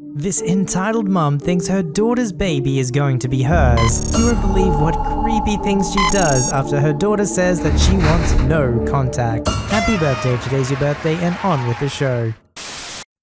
This entitled mum thinks her daughter's baby is going to be hers. You won't believe what creepy things she does after her daughter says that she wants no contact. Happy birthday, today's your birthday, and on with the show.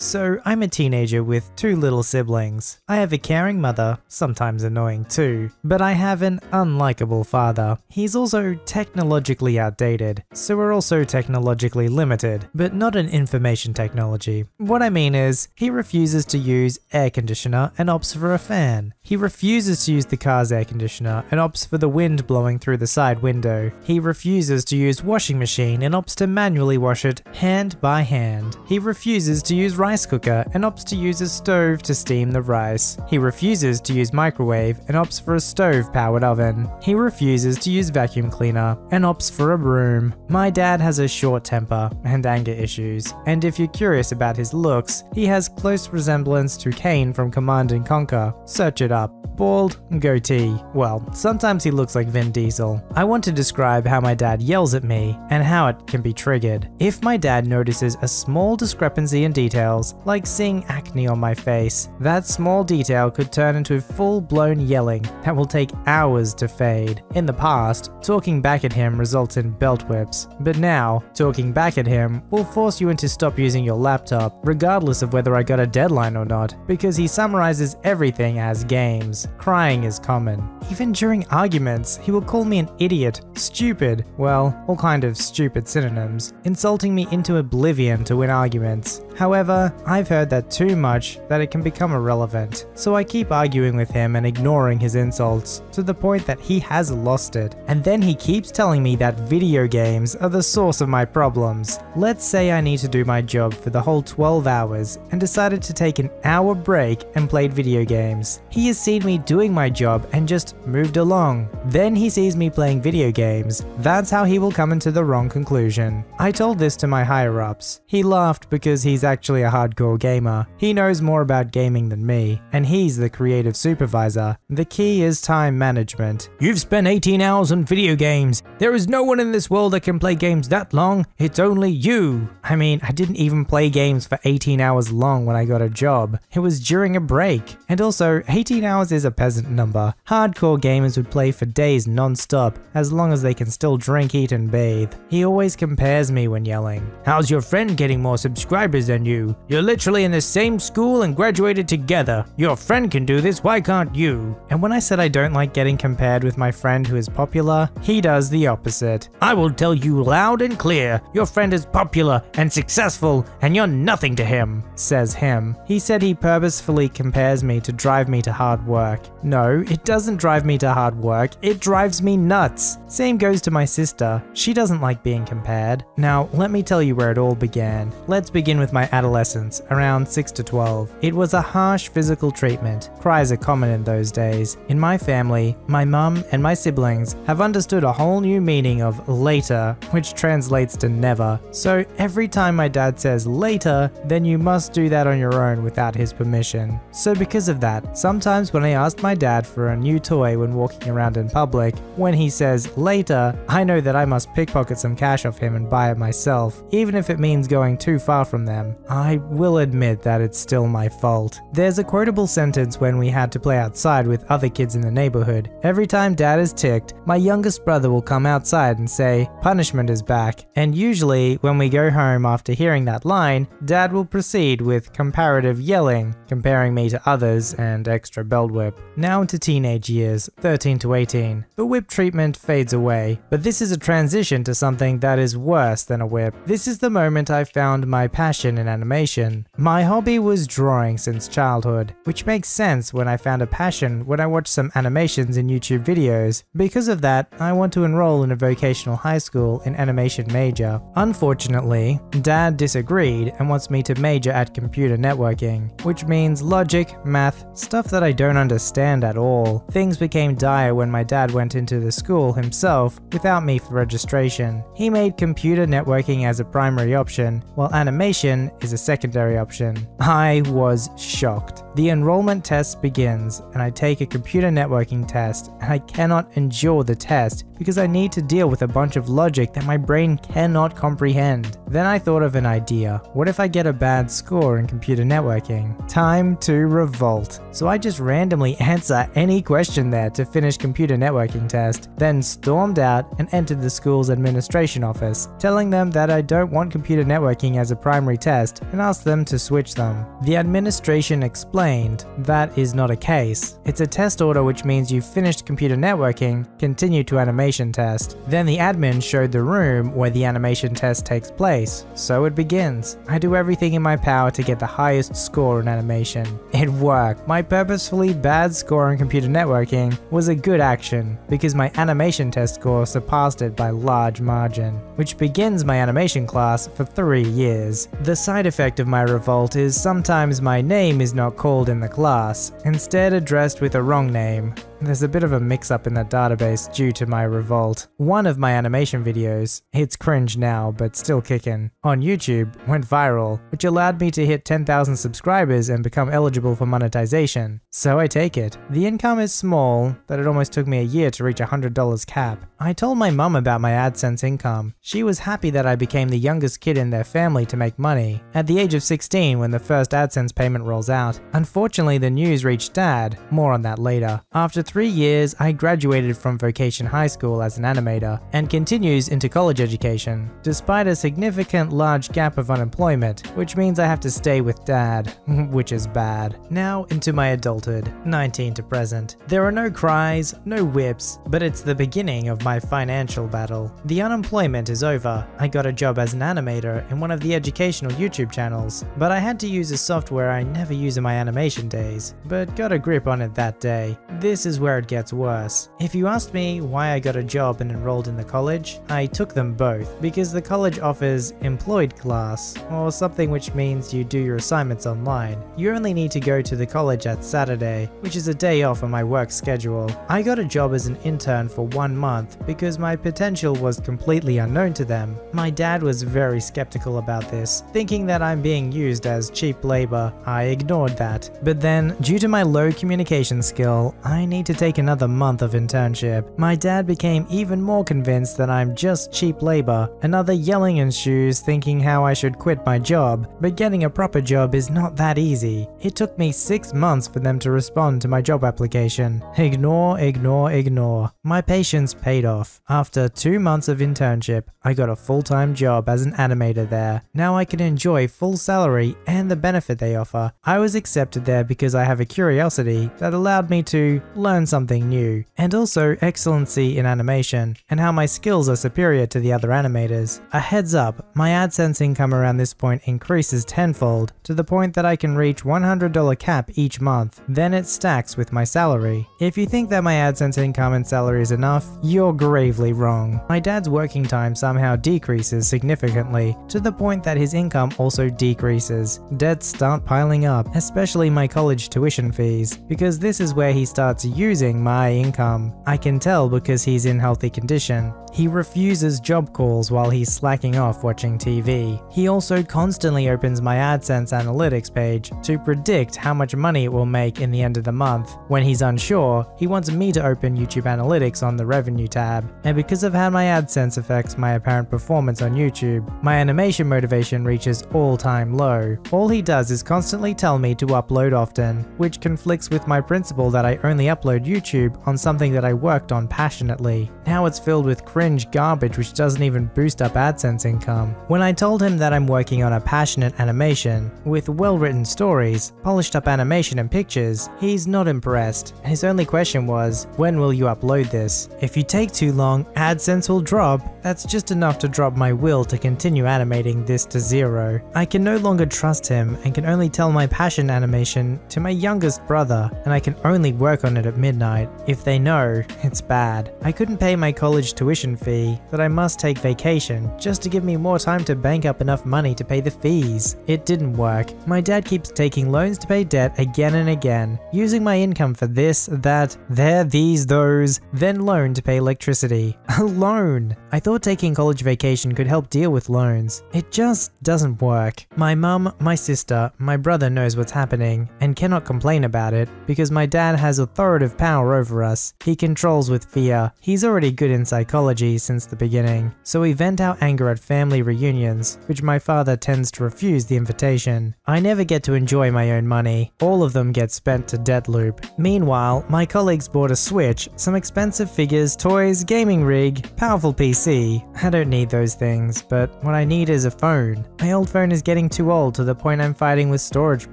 So, I'm a teenager with two little siblings. I have a caring mother, sometimes annoying too, but I have an unlikable father. He's also technologically outdated, so we're also technologically limited, but not in information technology. What I mean is, he refuses to use air conditioner and opts for a fan. He refuses to use the car's air conditioner and opts for the wind blowing through the side window. He refuses to use washing machine and opts to manually wash it hand by hand. He refuses to use rice cooker and opts to use a stove to steam the rice. He refuses to use microwave and opts for a stove-powered oven. He refuses to use vacuum cleaner and opts for a broom. My dad has a short temper and anger issues, and if you're curious about his looks, he has close resemblance to Kane from Command & Conquer. Search it up. Bald, goatee. Well, sometimes he looks like Vin Diesel. I want to describe how my dad yells at me and how it can be triggered. If my dad notices a small discrepancy in details, like seeing acne on my face, that small detail could turn into full-blown yelling that will take hours to fade. In the past, talking back at him results in belt whips, but now, talking back at him will force you into stop using your laptop, regardless of whether I got a deadline or not, because he summarizes everything as games. Crying is common. Even during arguments, he will call me an idiot, stupid, well, all kind of stupid synonyms, insulting me into oblivion to win arguments. However, I've heard that too much that it can become irrelevant, so I keep arguing with him and ignoring his insults, to the point that he has lost it. And then he keeps telling me that video games are the source of my problems. Let's say I need to do my job for the whole 12 hours and decided to take an hour break and played video games. He has seen me doing my job and just moved along. Then he sees me playing video games. That's how he will come into the wrong conclusion. I told this to my higher-ups. He laughed because he's actually a hardcore gamer. He knows more about gaming than me, and he's the creative supervisor. The key is time management. You've spent 18 hours on video games. There is no one in this world that can play games that long. It's only you. I mean, I didn't even play games for 18 hours long when I got a job. It was during a break. And also, 18 hours is a peasant number. Hardcore gamers would play for days non-stop, as long as they can still drink, eat, and bathe. He always compares me when yelling. How's your friend getting more subscribers than you? You're literally in the same school and graduated together. Your friend can do this, why can't you? And when I said I don't like getting compared with my friend who is popular, he does the opposite. I will tell you loud and clear, your friend is popular and successful, and you're nothing to him, says him. He said he purposefully compares me to drive me to hard work. No, it doesn't drive me to hard work, it drives me nuts. Same goes to my sister, she doesn't like being compared. Now, let me tell you where it all began. Let's begin with my adolescence, around 6 to 12. It was a harsh physical treatment. Cries are common in those days. In my family, my mum and my siblings have understood a whole new meaning of later, which translates to never. So every time my dad says later, then you must do that on your own without his permission. So because of that, sometimes when I asked my dad for a new toy when walking around in public, when he says later, I know that I must pickpocket some cash off him and buy it myself, even if it means going too far from them. I will admit that it's still my fault. There's a quotable sentence when we had to play outside with other kids in the neighborhood. Every time dad is ticked, my youngest brother will come outside and say, punishment is back. And usually, when we go home after hearing that line, dad will proceed with comparative yelling, comparing me to others and extra belt whip. Now into teenage years, 13 to 18. The whip treatment fades away, but this is a transition to something that is worse than a whip. This is the moment I found my passion in animation. My hobby was drawing since childhood, which makes sense when I found a passion when I watched some animations in YouTube videos. Because of that, I want to enroll in a vocational high school in animation major. Unfortunately, Dad disagreed and wants me to major at computer networking, which means logic, math, stuff that I don't understand at all. Things became dire when my dad went into the school himself without me for registration. He made computer networking as a primary option, while animation is a secondary option. I was shocked. The enrollment test begins, and I take a computer networking test, and I cannot endure the test because I need to deal with a bunch of logic that my brain cannot comprehend. Then I thought of an idea. What if I get a bad score in computer networking? Time to revolt. So I just randomly answer any question there to finish computer networking test, then stormed out and entered the school's administration office, telling them that I don't want computer networking as a primary test and asked them to switch them. The administration explained that is not a case. It's a test order, which means you've finished computer networking, continue to animation test. Then the admin showed the room where the animation test takes place. So it begins. I do everything in my power to get the highest score in animation. It worked. My purposefully bad score in computer networking was a good action because my animation test score surpassed it by large margin, which begins my animation class for 3 years. The side effect of my revolt is sometimes my name is not called in the class, instead addressed with a wrong name. There's a bit of a mix-up in that database due to my revolt. One of my animation videos, it's cringe now but still kickin', on YouTube went viral, which allowed me to hit 10,000 subscribers and become eligible for monetization. So I take it. The income is small, that it almost took me a year to reach $100 cap. I told my mum about my AdSense income. She was happy that I became the youngest kid in their family to make money, at the age of 16 when the first AdSense payment rolls out. Unfortunately, the news reached Dad, more on that later. After 3 years, I graduated from Vocation High School as an animator, and continues into college education, despite a significant large gap of unemployment, which means I have to stay with Dad, which is bad. Now into my adulthood, 19 to present. There are no cries, no whips, but it's the beginning of my financial battle. The unemployment is over. I got a job as an animator in one of the educational YouTube channels, but I had to use a software I never use in my animation days, but got a grip on it that day. This is where it gets worse. If you asked me why I got a job and enrolled in the college, I took them both, because the college offers employed class, or something which means you do your assignments online. You only need to go to the college at Saturday, which is a day off on my work schedule. I got a job as an intern for 1 month, because my potential was completely unknown to them. My dad was very skeptical about this, thinking that I'm being used as cheap labor. I ignored that. But then, due to my low communication skill, I need to take another month of internship. My dad became even more convinced that I'm just cheap labor, another yelling ensues, thinking how I should quit my job, but getting a proper job is not that easy. It took me 6 months for them to respond to my job application. Ignore. My patience paid off. After 2 months of internship, I got a full-time job as an animator there. Now I can enjoy full salary and the benefit they offer. I was accepted there because I have a curiosity that allowed me to learn something new, and also excellency in animation and how my skills are superior to the other animators. A heads up, my AdSense income around this point increases tenfold to the point that I can reach $100 cap each month. Then it stacks with my salary. If you think that my AdSense income and salary is enough, you're gravely wrong. My dad's working time somehow decreases significantly, to the point that his income also decreases. Debts start piling up, especially my college tuition fees, because this is where he starts using my income. I can tell because he's in healthy condition. He refuses job calls while he's slacking off watching TV. He also constantly opens my AdSense analytics page to predict how much money it will make in the end of the month. When he's unsure, he wants me to open YouTube Analytics on the revenue tab. And because of how my AdSense affects my apparent performance on YouTube, my animation motivation reaches all-time low. All he does is constantly tell me to upload often, which conflicts with my principle that I only upload YouTube on something that I worked on passionately. Now it's filled with cringe garbage which doesn't even boost up AdSense income. When I told him that I'm working on a passionate animation with well-written stories, polished up animation and pictures, he's not impressed. His only question was, when will you upload this? If you take too long, AdSense will drop. That's just enough to drop my will to continue animating this to zero. I can no longer trust him and can only tell my passion animation to my youngest brother, and I can only work on it at midnight. If they know, it's bad. I couldn't pay my college tuition fee, that I must take vacation, just to give me more time to bank up enough money to pay the fees. It didn't work. My dad keeps taking loans to pay debt again and again, using my income for this, that, there, these, those, then loan to pay electricity. A loan! I thought taking college vacation could help deal with loans. It just doesn't work. My mum, my sister, my brother knows what's happening, and cannot complain about it, because my dad has authoritative power over us. He controls with fear. He's already good in psychology since the beginning. So we vent our anger at family reunions, which my father tends to refuse the invitation. I never get to enjoy my own money. All of them get spent to debt loop. Meanwhile, my colleagues bought a Switch, some expensive figures, toys, gaming rig, powerful PC. I don't need those things, but what I need is a phone. My old phone is getting too old to the point I'm fighting with storage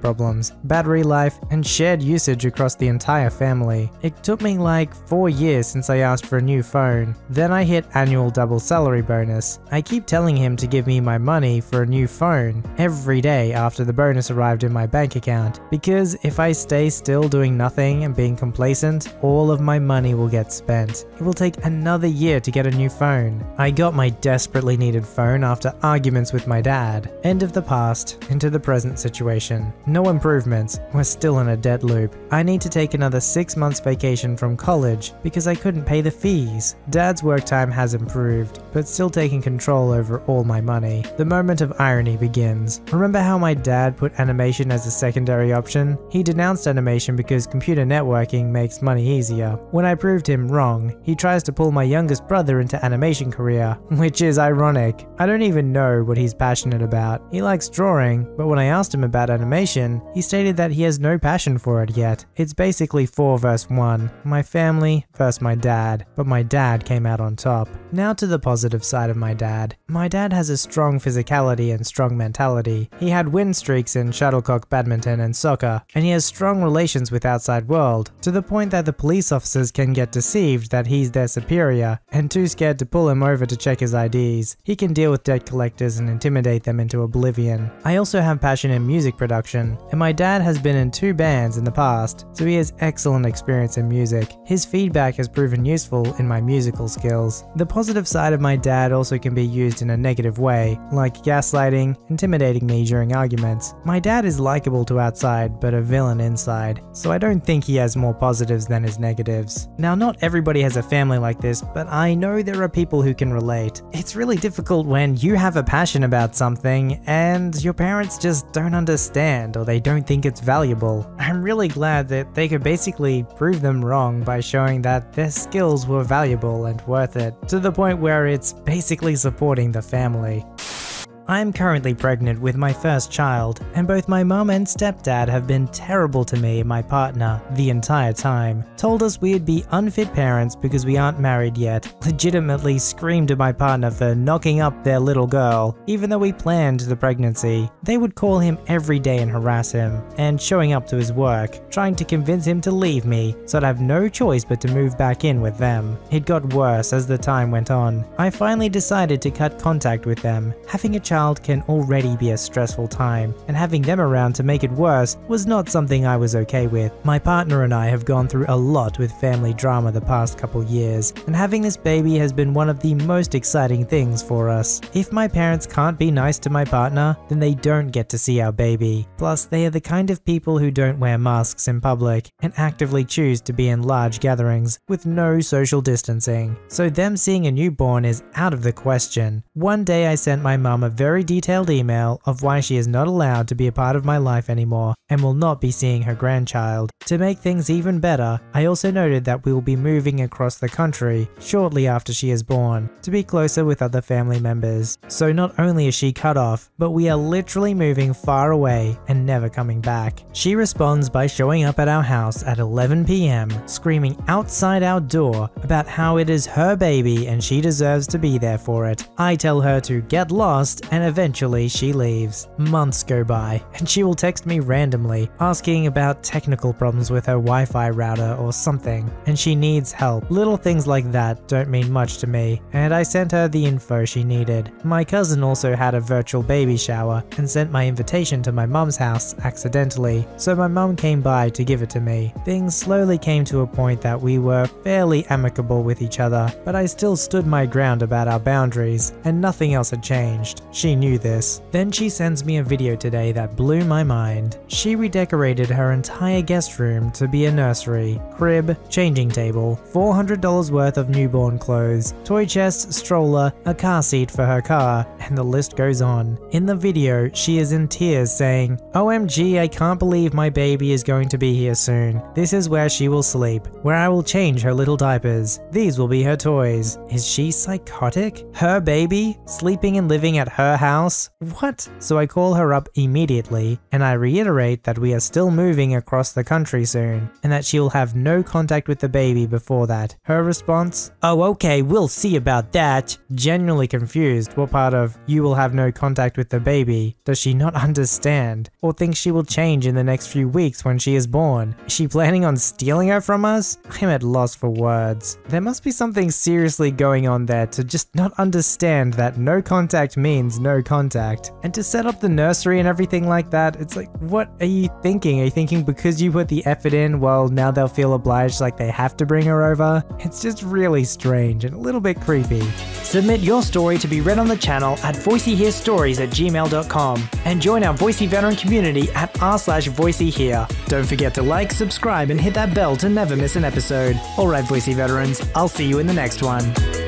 problems, battery life, and shared usage across the entire family. It took me like 4 years since I asked for a new phone. Then I hit annual double salary bonus. I keep telling him to give me my money for a new phone every day after the bonus arrived in my bank account, because if I stay still doing nothing and being complacent, all of my money will get spent. It will take another year to get a new phone. I got my desperately needed phone after arguments with my dad. End of the past, into the present situation. No improvements. We're still in a debt loop. I need to take another 6 months vacation from college because I couldn't pay the fees. Dad's work time has improved, but still taking control over all my money. The moment of irony begins. Remember how my dad put animation as a secondary option? He denounced animation because computer networking makes money easier. When I proved him wrong, he tries to pull my youngest brother into animation career, which is ironic. I don't even know what he's passionate about. He likes drawing, but when I asked him about animation, he stated that he has no passion for it yet. It's basically 4 versus 1, my family versus my dad, but my dad came out on top. Now to the positive side of my dad. My dad has a strong physicality and strong mentality. He had win streaks in shuttlecock, badminton, and soccer, and he has strong relations with outside world, to the point that the police officers can get deceived that he's their superior, and too scared to pull him over to check his IDs. He can deal with debt collectors and intimidate them into oblivion. I also have passion in music production, and my dad has been in 2 bands in the past, so he has excellent experience in music. His feedback has proven useful in my musical skills. The positive side of my dad also can be used in a negative way, like gaslighting, intimidating me during arguments. My dad is likable to outside, but a villain inside, so I don't think he has more positives than his negatives. Now, not everybody has a family like this, but I know there are people who can relate. It's really difficult when you have a passion about something and your parents just don't understand, or they don't think it's valuable. I'm really glad that they could basically prove them wrong by showing that their skills were valuable and worth it, to the point where it's basically supporting the family. I am currently pregnant with my first child, and both my mum and stepdad have been terrible to me and my partner the entire time. Told us we'd be unfit parents because we aren't married yet, legitimately screamed at my partner for knocking up their little girl, even though we planned the pregnancy. They would call him every day and harass him, and showing up to his work, trying to convince him to leave me, so I'd have no choice but to move back in with them. It got worse as the time went on. I finally decided to cut contact with them. Having a child can already be a stressful time, and having them around to make it worse was not something I was okay with. My partner and I have gone through a lot with family drama the past couple years, and having this baby has been one of the most exciting things for us. If my parents can't be nice to my partner, then they don't get to see our baby. Plus, they are the kind of people who don't wear masks in public and actively choose to be in large gatherings with no social distancing, so them seeing a newborn is out of the question. One day I sent my mum a very detailed email of why she is not allowed to be a part of my life anymore and will not be seeing her grandchild. To make things even better, I also noted that we will be moving across the country shortly after she is born to be closer with other family members. So not only is she cut off, but we are literally moving far away and never coming back. She responds by showing up at our house at 11 p.m, screaming outside our door about how it is her baby and she deserves to be there for it. I tell her to get lost and and eventually she leaves. Months go by, and she will text me randomly, asking about technical problems with her Wi-Fi router or something, and she needs help. Little things like that don't mean much to me, and I sent her the info she needed. My cousin also had a virtual baby shower, and sent my invitation to my mum's house accidentally, so my mum came by to give it to me. Things slowly came to a point that we were fairly amicable with each other, but I still stood my ground about our boundaries, and nothing else had changed. She knew this. Then she sends me a video today that blew my mind. She redecorated her entire guest room to be a nursery, crib, changing table, $400 worth of newborn clothes, toy chest, stroller, a car seat for her car, and the list goes on. In the video, she is in tears saying, "OMG, I can't believe my baby is going to be here soon. This is where she will sleep, where I will change her little diapers. These will be her toys." Is she psychotic? Her baby? Sleeping and living at her house? What? So I call her up immediately, and I reiterate that we are still moving across the country soon, and that she'll have no contact with the baby before that. Her response? "Oh, okay, we'll see about that." Genuinely confused. What part of "you will have no contact with the baby" does she not understand, or think she will change in the next few weeks when she is born? Is she planning on stealing her from us? I'm at loss for words. There must be something seriously going on there to just not understand that no contact means no contact. And to set up the nursery and everything like that, it's like, what are you thinking? Are you thinking because you put the effort in, well, now they'll feel obliged, like they have to bring her over? It's just really strange and a little bit creepy. Submit your story to be read on the channel at VoiceyHereStories@gmail.com and join our Voicey veteran community at r/VoiceyHere. Don't forget to like, subscribe, and hit that bell to never miss an episode. Alright, Voicey veterans, I'll see you in the next one.